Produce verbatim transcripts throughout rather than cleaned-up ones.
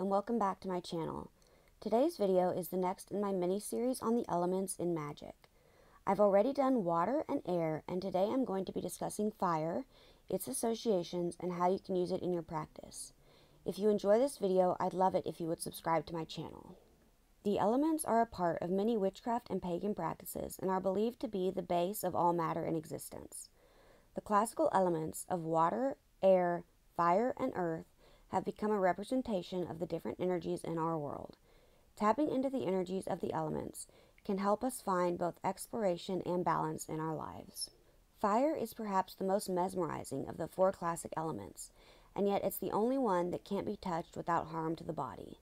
and welcome back to my channel. Today's video is the next in my mini-series on the elements in magic. I've already done water and air, and today I'm going to be discussing fire, its associations, and how you can use it in your practice. If you enjoy this video, I'd love it if you would subscribe to my channel. The elements are a part of many witchcraft and pagan practices and are believed to be the base of all matter in existence. The classical elements of water, air, fire, and earth have become a representation of the different energies in our world. Tapping into the energies of the elements can help us find both exploration and balance in our lives. Fire is perhaps the most mesmerizing of the four classic elements, and yet it's the only one that can't be touched without harm to the body.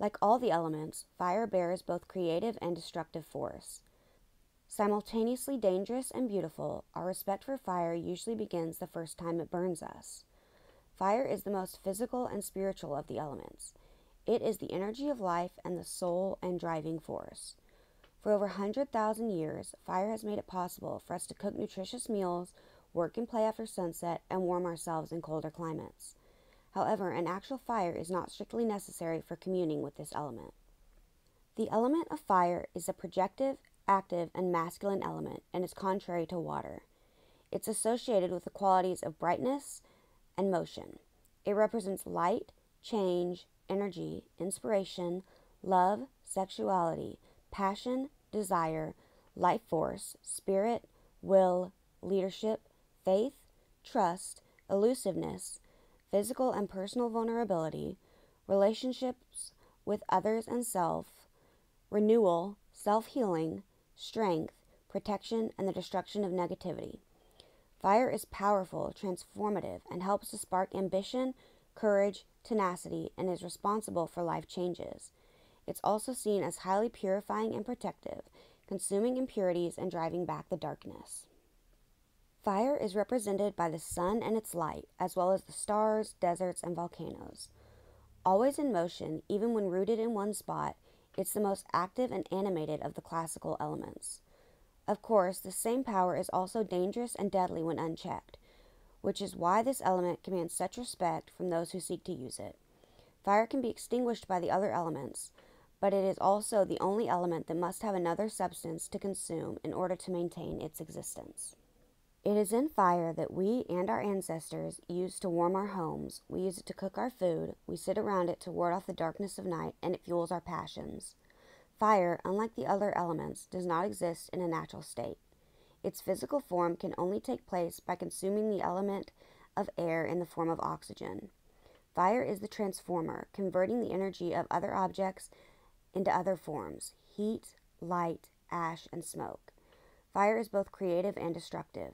Like all the elements, fire bears both creative and destructive force. Simultaneously dangerous and beautiful, our respect for fire usually begins the first time it burns us. Fire is the most physical and spiritual of the elements. It is the energy of life and the soul and driving force. For over one hundred thousand years, fire has made it possible for us to cook nutritious meals, work and play after sunset, and warm ourselves in colder climates. However, an actual fire is not strictly necessary for communing with this element. The element of fire is a projective, active, and masculine element and is contrary to water. It's associated with the qualities of brightness and motion. It represents light, change, energy, inspiration, love, sexuality, passion, desire, life force, spirit, will, leadership, faith, trust, elusiveness, physical and personal vulnerability, relationships with others and self, renewal, self-healing, strength, protection, and the destruction of negativity. Fire is powerful, transformative, and helps to spark ambition, courage, tenacity, and is responsible for life changes. It's also seen as highly purifying and protective, consuming impurities and driving back the darkness. Fire is represented by the sun and its light, as well as the stars, deserts, and volcanoes. Always in motion, even when rooted in one spot, it's the most active and animated of the classical elements. Of course, the same power is also dangerous and deadly when unchecked, which is why this element commands such respect from those who seek to use it. Fire can be extinguished by the other elements, but it is also the only element that must have another substance to consume in order to maintain its existence. It is in fire that we and our ancestors used to warm our homes, we use it to cook our food, we sit around it to ward off the darkness of night, and it fuels our passions. Fire, unlike the other elements, does not exist in a natural state. Its physical form can only take place by consuming the element of air in the form of oxygen. Fire is the transformer, converting the energy of other objects into other forms: heat, light, ash, and smoke. Fire is both creative and destructive.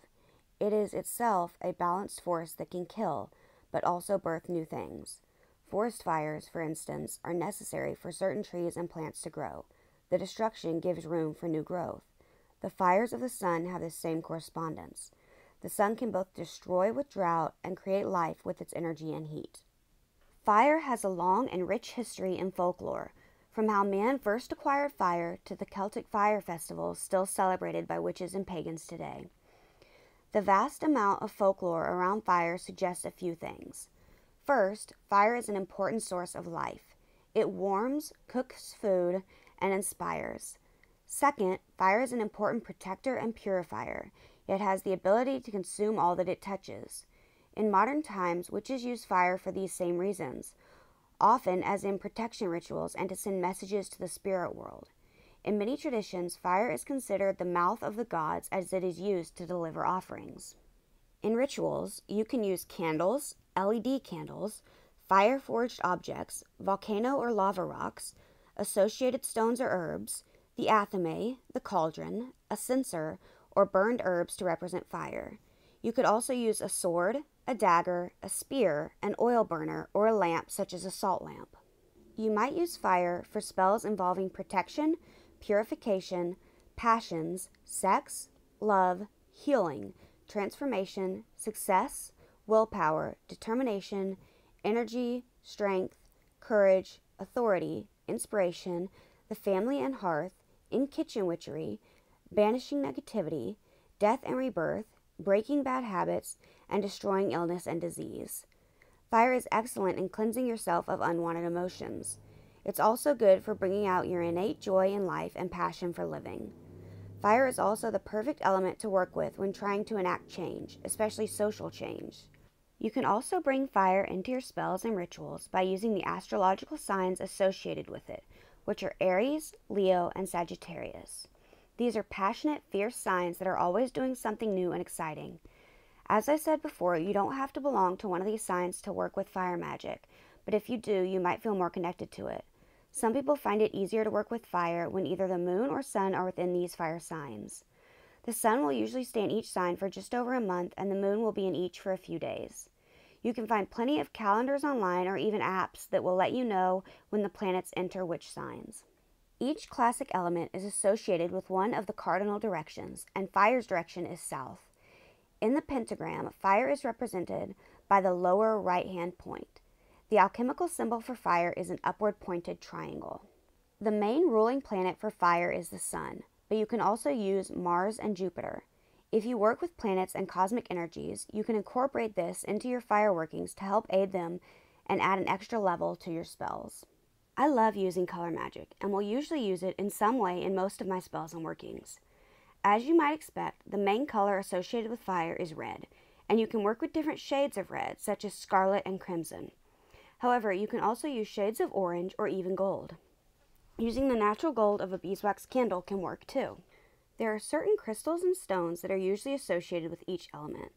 It is itself a balanced force that can kill, but also birth new things. Forest fires, for instance, are necessary for certain trees and plants to grow. The destruction gives room for new growth. The fires of the sun have the same correspondence. The sun can both destroy with drought and create life with its energy and heat. Fire has a long and rich history in folklore, from how man first acquired fire to the Celtic fire festivals still celebrated by witches and pagans today. The vast amount of folklore around fire suggests a few things. First, fire is an important source of life. It warms, cooks food, and inspires. Second, fire is an important protector and purifier, yet has the ability to consume all that it touches. In modern times, witches use fire for these same reasons, often as in protection rituals and to send messages to the spirit world. In many traditions, fire is considered the mouth of the gods as it is used to deliver offerings. In rituals, you can use candles, L E D candles, fire-forged objects, volcano or lava rocks, associated stones or herbs, the athame, the cauldron, a censer, or burned herbs to represent fire. You could also use a sword, a dagger, a spear, an oil burner, or a lamp such as a salt lamp. You might use fire for spells involving protection, purification, passions, sex, love, healing, transformation, success, willpower, determination, energy, strength, courage, authority, inspiration, the family and hearth, in kitchen witchery, banishing negativity, death and rebirth, breaking bad habits, and destroying illness and disease. Fire is excellent in cleansing yourself of unwanted emotions. It's also good for bringing out your innate joy in life and passion for living. Fire is also the perfect element to work with when trying to enact change, especially social change. You can also bring fire into your spells and rituals by using the astrological signs associated with it, which are Aries, Leo, and Sagittarius. These are passionate, fierce signs that are always doing something new and exciting. As I said before, you don't have to belong to one of these signs to work with fire magic, but if you do, you might feel more connected to it. Some people find it easier to work with fire when either the moon or sun are within these fire signs. The sun will usually stay in each sign for just over a month, and the moon will be in each for a few days. You can find plenty of calendars online or even apps that will let you know when the planets enter which signs. Each classic element is associated with one of the cardinal directions, and fire's direction is south. In the pentagram, fire is represented by the lower right-hand point. The alchemical symbol for fire is an upward-pointed triangle. The main ruling planet for fire is the sun, but you can also use Mars and Jupiter. If you work with planets and cosmic energies, you can incorporate this into your fire workings to help aid them and add an extra level to your spells. I love using color magic and will usually use it in some way in most of my spells and workings. As you might expect, the main color associated with fire is red, and you can work with different shades of red, such as scarlet and crimson. However, you can also use shades of orange or even gold. Using the natural gold of a beeswax candle can work too. There are certain crystals and stones that are usually associated with each element.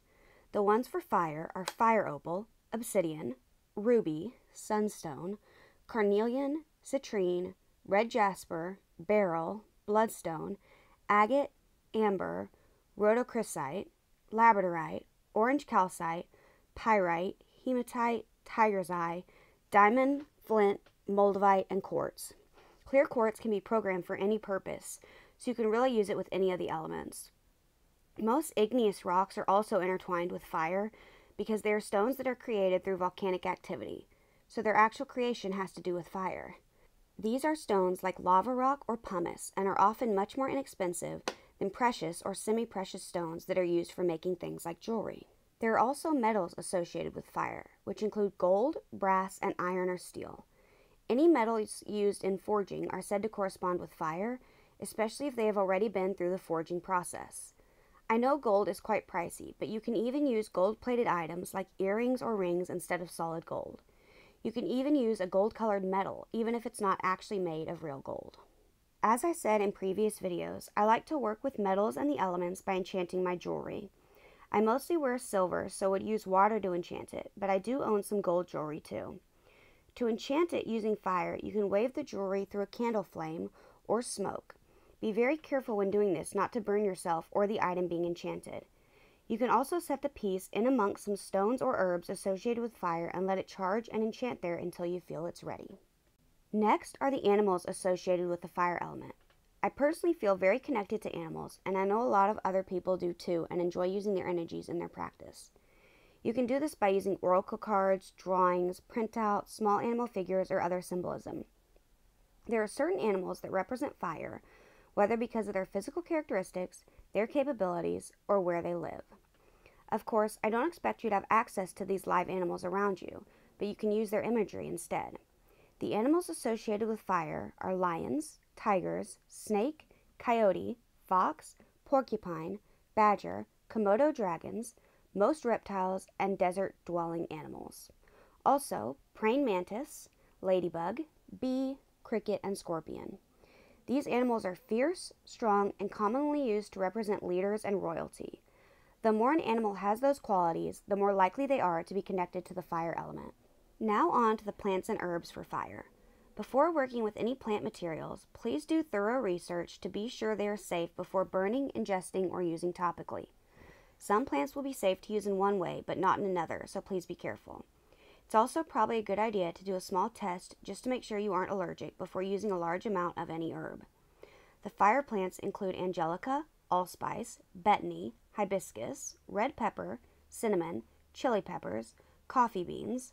The ones for fire are fire opal, obsidian, ruby, sunstone, carnelian, citrine, red jasper, beryl, bloodstone, agate, amber, rhodochrosite, labradorite, orange calcite, pyrite, hematite, tiger's eye, diamond, flint, moldavite, and quartz. Clear quartz can be programmed for any purpose, so you can really use it with any of the elements. Most igneous rocks are also intertwined with fire because they are stones that are created through volcanic activity, so their actual creation has to do with fire. These are stones like lava rock or pumice and are often much more inexpensive than precious or semi-precious stones that are used for making things like jewelry. There are also metals associated with fire, which include gold, brass, and iron or steel. Any metals used in forging are said to correspond with fire, especially if they have already been through the forging process. I know gold is quite pricey, but you can even use gold-plated items like earrings or rings instead of solid gold. You can even use a gold-colored metal, even if it's not actually made of real gold. As I said in previous videos, I like to work with metals and the elements by enchanting my jewelry. I mostly wear silver, so would use water to enchant it, but I do own some gold jewelry too. To enchant it using fire, you can wave the jewelry through a candle flame or smoke. Be very careful when doing this not to burn yourself or the item being enchanted. You can also set the piece in amongst some stones or herbs associated with fire and let it charge and enchant there until you feel it's ready. Next are the animals associated with the fire element. I personally feel very connected to animals, and I know a lot of other people do too and enjoy using their energies in their practice. You can do this by using oracle cards, drawings, printouts, small animal figures, or other symbolism. There are certain animals that represent fire, whether because of their physical characteristics, their capabilities, or where they live. Of course, I don't expect you to have access to these live animals around you, but you can use their imagery instead. The animals associated with fire are lions, tigers, snake, coyote, fox, porcupine, badger, Komodo dragons, most reptiles, and desert-dwelling animals. Also, praying mantis, ladybug, bee, cricket, and scorpion. These animals are fierce, strong, and commonly used to represent leaders and royalty. The more an animal has those qualities, the more likely they are to be connected to the fire element. Now on to the plants and herbs for fire. Before working with any plant materials, please do thorough research to be sure they are safe before burning, ingesting, or using topically. Some plants will be safe to use in one way, but not in another, so please be careful. It's also probably a good idea to do a small test just to make sure you aren't allergic before using a large amount of any herb. The fire plants include angelica, allspice, betony, hibiscus, red pepper, cinnamon, chili peppers, coffee beans,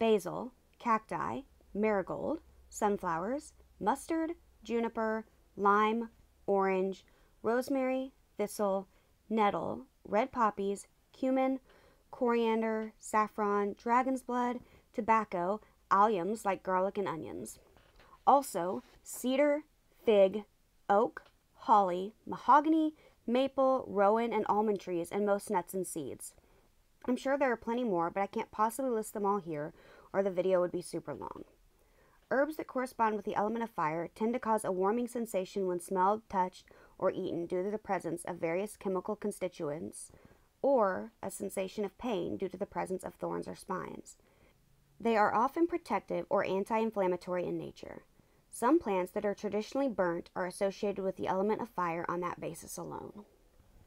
basil, cacti, marigold, sunflowers, mustard, juniper, lime, orange, rosemary, thistle, nettle, red poppies, cumin, coriander, saffron, dragon's blood, tobacco, alliums like garlic and onions. Also, cedar, fig, oak, holly, mahogany, maple, rowan, and almond trees, and most nuts and seeds. I'm sure there are plenty more, but I can't possibly list them all here, or the video would be super long. Herbs that correspond with the element of fire tend to cause a warming sensation when smelled, touched, or eaten due to the presence of various chemical constituents, or a sensation of pain due to the presence of thorns or spines. They are often protective or anti-inflammatory in nature. Some plants that are traditionally burnt are associated with the element of fire on that basis alone.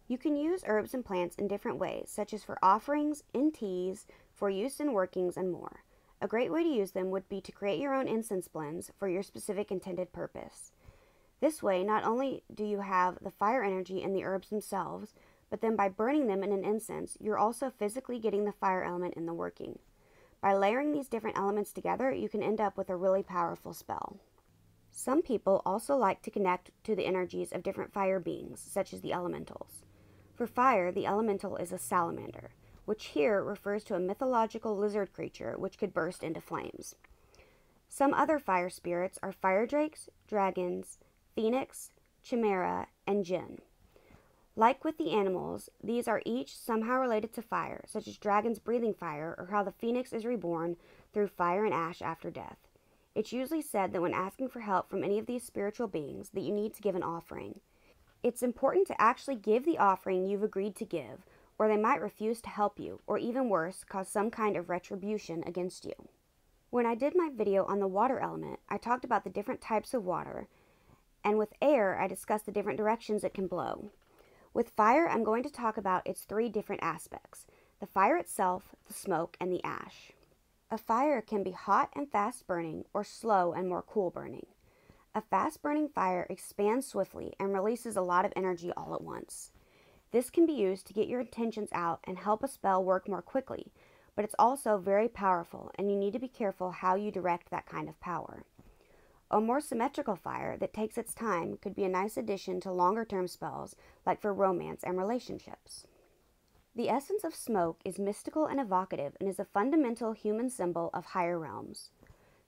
You can use herbs and plants in different ways, such as for offerings, in teas, for use in workings, and more. A great way to use them would be to create your own incense blends for your specific intended purpose. This way, not only do you have the fire energy in the herbs themselves, but then by burning them in an incense, you're also physically getting the fire element in the working. By layering these different elements together, you can end up with a really powerful spell. Some people also like to connect to the energies of different fire beings, such as the elementals. For fire, the elemental is a salamander, which here refers to a mythological lizard creature which could burst into flames. Some other fire spirits are fire drakes, dragons, phoenix, chimera, and jinn. Like with the animals, these are each somehow related to fire, such as dragons breathing fire, or how the phoenix is reborn through fire and ash after death. It's usually said that when asking for help from any of these spiritual beings that you need to give an offering. It's important to actually give the offering you've agreed to give, or they might refuse to help you, or even worse, cause some kind of retribution against you. When I did my video on the water element, I talked about the different types of water, and with air, I discussed the different directions it can blow. With fire, I'm going to talk about its three different aspects: the fire itself, the smoke, and the ash. A fire can be hot and fast burning, or slow and more cool burning. A fast burning fire expands swiftly and releases a lot of energy all at once. This can be used to get your intentions out and help a spell work more quickly, but it's also very powerful and you need to be careful how you direct that kind of power. A more symmetrical fire that takes its time could be a nice addition to longer term spells, like for romance and relationships. The essence of smoke is mystical and evocative and is a fundamental human symbol of higher realms.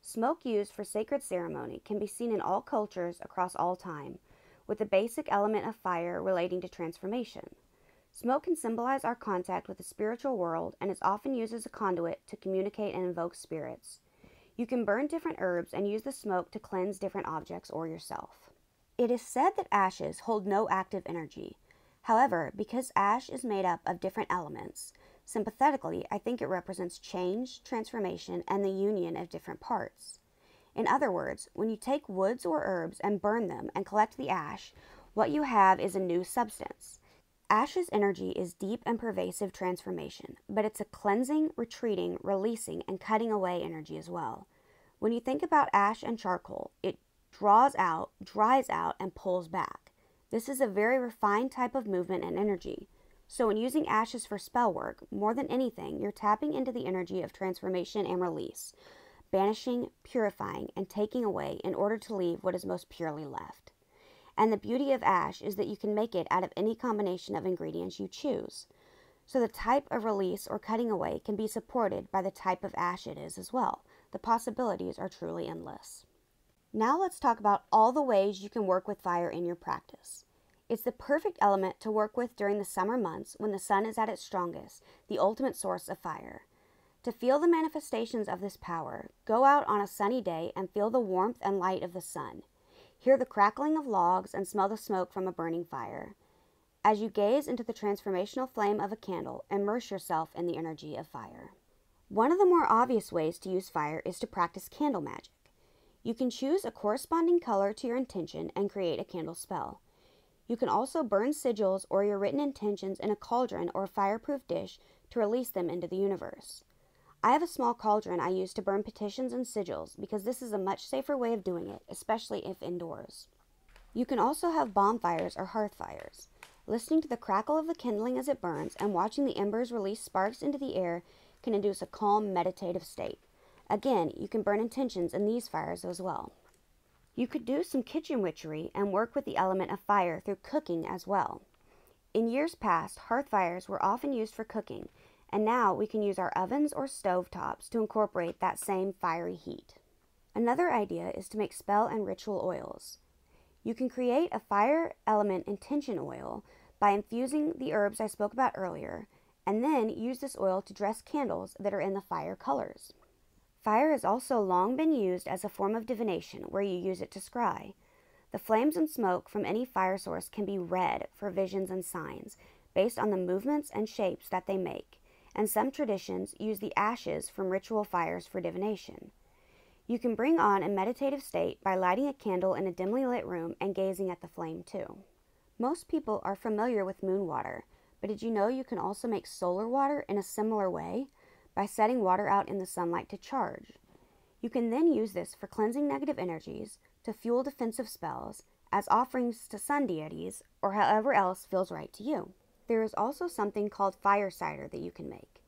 Smoke used for sacred ceremony can be seen in all cultures across all time, with the basic element of fire relating to transformation. Smoke can symbolize our contact with the spiritual world and is often used as a conduit to communicate and invoke spirits. You can burn different herbs and use the smoke to cleanse different objects or yourself. It is said that ashes hold no active energy. However, because ash is made up of different elements, sympathetically, I think it represents change, transformation, and the union of different parts. In other words, when you take woods or herbs and burn them and collect the ash, what you have is a new substance. Ash's energy is deep and pervasive transformation, but it's a cleansing, retreating, releasing, and cutting away energy as well. When you think about ash and charcoal, it draws out, dries out, and pulls back. This is a very refined type of movement and energy. So when using ashes for spell work, more than anything, you're tapping into the energy of transformation and release, banishing, purifying, and taking away in order to leave what is most purely left. And the beauty of ash is that you can make it out of any combination of ingredients you choose. So the type of release or cutting away can be supported by the type of ash it is as well. The possibilities are truly endless. Now let's talk about all the ways you can work with fire in your practice. It's the perfect element to work with during the summer months when the sun is at its strongest, the ultimate source of fire. To feel the manifestations of this power, go out on a sunny day and feel the warmth and light of the sun. Hear the crackling of logs and smell the smoke from a burning fire. As you gaze into the transformational flame of a candle, immerse yourself in the energy of fire. One of the more obvious ways to use fire is to practice candle magic. You can choose a corresponding color to your intention and create a candle spell. You can also burn sigils or your written intentions in a cauldron or a fireproof dish to release them into the universe. I have a small cauldron I use to burn petitions and sigils because this is a much safer way of doing it, especially if indoors. You can also have bonfires or hearth fires. Listening to the crackle of the kindling as it burns and watching the embers release sparks into the air can induce a calm, meditative state. Again, you can burn intentions in these fires as well. You could do some kitchen witchery and work with the element of fire through cooking as well. In years past, hearth fires were often used for cooking, And now we can use our ovens or stovetops to incorporate that same fiery heat. Another idea is to make spell and ritual oils. You can create a fire element intention oil by infusing the herbs I spoke about earlier, and then use this oil to dress candles that are in the fire colors. Fire has also long been used as a form of divination where you use it to scry. The flames and smoke from any fire source can be read for visions and signs based on the movements and shapes that they make, and some traditions use the ashes from ritual fires for divination. You can bring on a meditative state by lighting a candle in a dimly lit room and gazing at the flame too. Most people are familiar with moon water, but did you know you can also make solar water in a similar way? By setting water out in the sunlight to charge. You can then use this for cleansing negative energies, to fuel defensive spells, as offerings to sun deities, or however else feels right to you. There is also something called fire cider that you can make.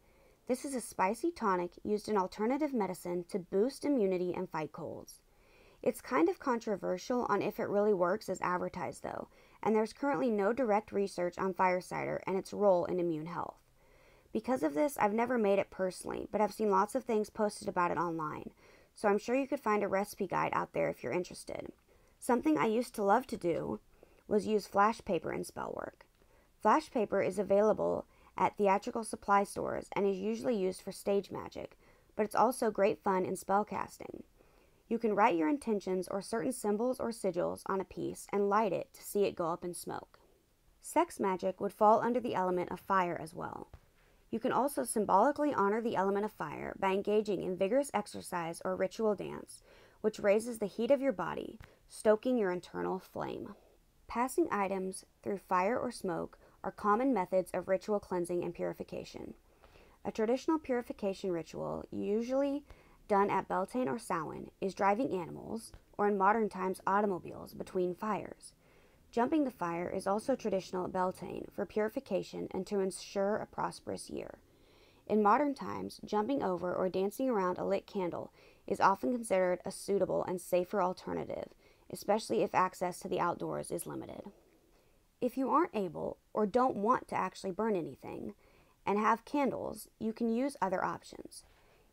This is a spicy tonic used in alternative medicine to boost immunity and fight colds. It's kind of controversial on if it really works as advertised though, and there's currently no direct research on fire cider and its role in immune health. Because of this, I've never made it personally, but I've seen lots of things posted about it online, so I'm sure you could find a recipe guide out there if you're interested. Something I used to love to do was use flash paper in spell work. Flash paper is available at theatrical supply stores and is usually used for stage magic, but it's also great fun in spell casting. You can write your intentions or certain symbols or sigils on a piece and light it to see it go up in smoke. Sex magic would fall under the element of fire as well. You can also symbolically honor the element of fire by engaging in vigorous exercise or ritual dance, which raises the heat of your body, stoking your internal flame. Passing items through fire or smoke are common methods of ritual cleansing and purification. A traditional purification ritual, usually done at Beltane or Samhain, is driving animals, or in modern times automobiles, between fires. Jumping the fire is also traditional at Beltane for purification and to ensure a prosperous year. In modern times, jumping over or dancing around a lit candle is often considered a suitable and safer alternative, especially if access to the outdoors is limited. If you aren't able or don't want to actually burn anything and have candles, you can use other options.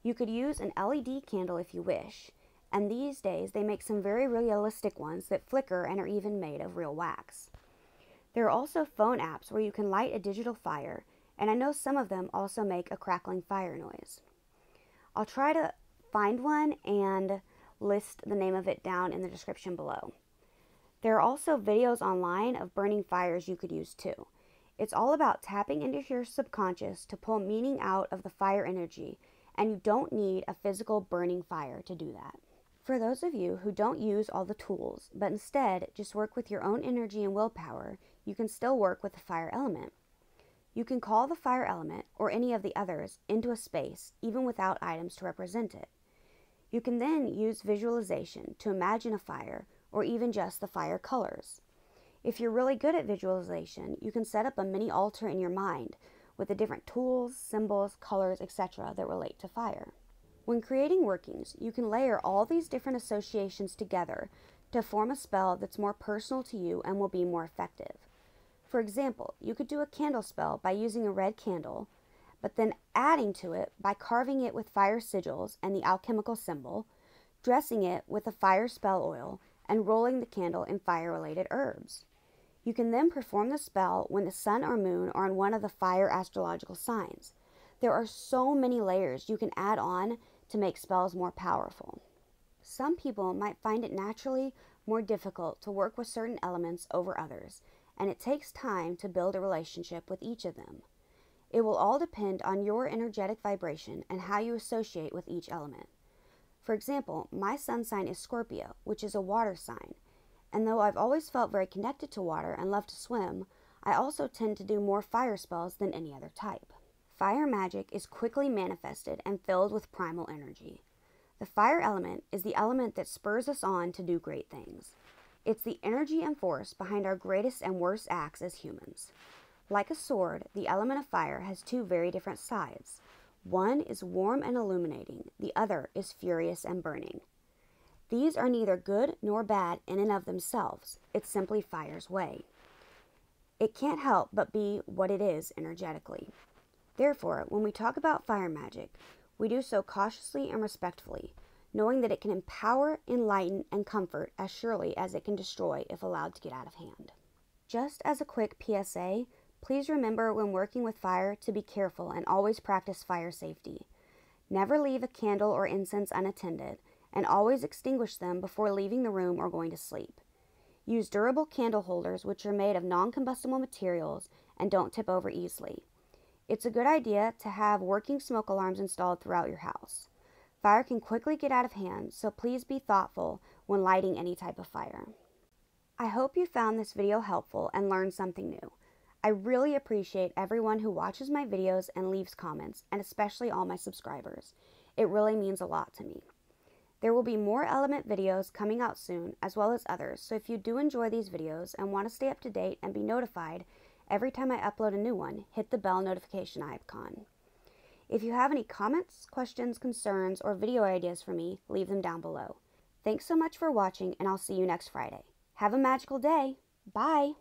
You could use an L E D candle if you wish. And these days, they make some very realistic ones that flicker and are even made of real wax. There are also phone apps where you can light a digital fire, and I know some of them also make a crackling fire noise. I'll try to find one and list the name of it down in the description below. There are also videos online of burning fires you could use too. It's all about tapping into your subconscious to pull meaning out of the fire energy, and you don't need a physical burning fire to do that. For those of you who don't use all the tools, but instead just work with your own energy and willpower, you can still work with the fire element. You can call the fire element, or any of the others, into a space, even without items to represent it. You can then use visualization to imagine a fire, or even just the fire colors. If you're really good at visualization, you can set up a mini altar in your mind with the different tools, symbols, colors, et cetera that relate to fire. When creating workings, you can layer all these different associations together to form a spell that's more personal to you and will be more effective. For example, you could do a candle spell by using a red candle, but then adding to it by carving it with fire sigils and the alchemical symbol, dressing it with a fire spell oil, and rolling the candle in fire-related herbs. You can then perform the spell when the sun or moon are in one of the fire astrological signs. There are so many layers you can add on to make spells more powerful. Some people might find it naturally more difficult to work with certain elements over others, and it takes time to build a relationship with each of them. It will all depend on your energetic vibration and how you associate with each element. For example, my sun sign is Scorpio, which is a water sign, and though I've always felt very connected to water and love to swim, I also tend to do more fire spells than any other type. Fire magic is quickly manifested and filled with primal energy. The fire element is the element that spurs us on to do great things. It's the energy and force behind our greatest and worst acts as humans. Like a sword, the element of fire has two very different sides. One is warm and illuminating, the other is furious and burning. These are neither good nor bad in and of themselves. It's simply fire's way. It can't help but be what it is energetically. Therefore, when we talk about fire magic, we do so cautiously and respectfully, knowing that it can empower, enlighten, and comfort as surely as it can destroy if allowed to get out of hand. Just as a quick P S A, please remember when working with fire to be careful and always practice fire safety. Never leave a candle or incense unattended, and always extinguish them before leaving the room or going to sleep. Use durable candle holders which are made of non-combustible materials and don't tip over easily. It's a good idea to have working smoke alarms installed throughout your house. Fire can quickly get out of hand, so please be thoughtful when lighting any type of fire. I hope you found this video helpful and learned something new. I really appreciate everyone who watches my videos and leaves comments, and especially all my subscribers. It really means a lot to me. There will be more Element videos coming out soon, as well as others, so if you do enjoy these videos and want to stay up to date and be notified every time I upload a new one, hit the bell notification icon. If you have any comments, questions, concerns, or video ideas for me, leave them down below. Thanks so much for watching, and I'll see you next Friday. Have a magical day! Bye!